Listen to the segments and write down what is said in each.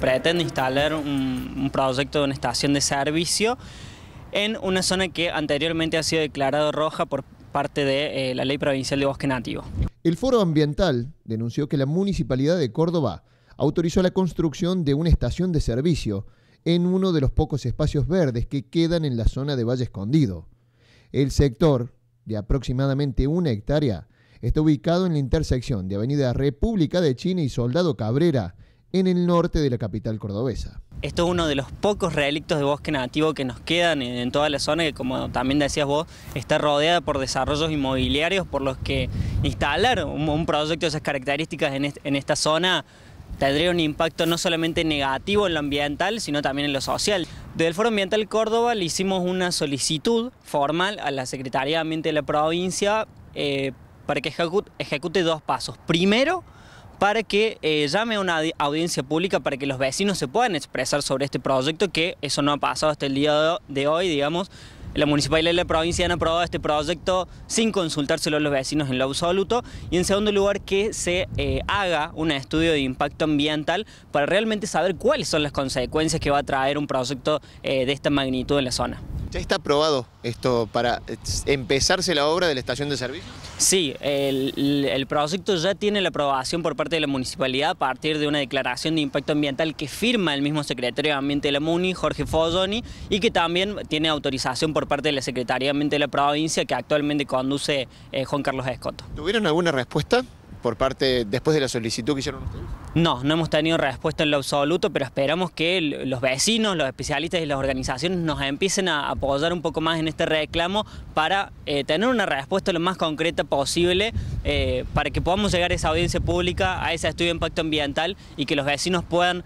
pretende instalar un proyecto de una estación de servicio en una zona que anteriormente ha sido declarada roja por parte de la Ley Provincial de Bosque Nativo. El Foro Ambiental denunció que la Municipalidad de Córdoba autorizó la construcción de una estación de servicio en uno de los pocos espacios verdes que quedan en la zona de Valle Escondido. El sector, de aproximadamente 1 hectárea, está ubicado en la intersección de Avenida República de China y Soldado Cabrera, en el norte de la capital cordobesa. Esto es uno de los pocos relictos de bosque nativo que nos quedan en toda la zona, que como también decías vos, está rodeada por desarrollos inmobiliarios, por los que instalar un proyecto de esas características en esta zona tendría un impacto no solamente negativo en lo ambiental, sino también en lo social. Desde el Foro Ambiental Córdoba le hicimos una solicitud formal a la Secretaría de Ambiente de la provincia para que ejecute 2 pasos. Primero, para que llame a una audiencia pública para que los vecinos se puedan expresar sobre este proyecto, que eso no ha pasado hasta el día de hoy, digamos. La Municipalidad y la provincia han aprobado este proyecto sin consultárselo a los vecinos en lo absoluto. Y en segundo lugar, que se haga un estudio de impacto ambiental para realmente saber cuáles son las consecuencias que va a traer un proyecto de esta magnitud en la zona. ¿Ya está aprobado esto para empezarse la obra de la estación de servicio? Sí, el proyecto ya tiene la aprobación por parte de la Municipalidad a partir de una declaración de impacto ambiental que firma el mismo Secretario de Ambiente de la Muni, Jorge Folloni, y que también tiene autorización por parte de la Secretaría de Ambiente de la provincia, que actualmente conduce Juan Carlos Escoto. ¿Tuvieron alguna respuesta por parte, después de la solicitud que hicieron ustedes? No, no hemos tenido respuesta en lo absoluto, pero esperamos que los vecinos, los especialistas y las organizaciones nos empiecen a apoyar un poco más en este reclamo para tener una respuesta lo más concreta posible, para que podamos llegar a esa audiencia pública, a ese estudio de impacto ambiental, y que los vecinos puedan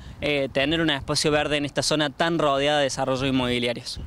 tener un espacio verde en esta zona tan rodeada de desarrollos inmobiliarios.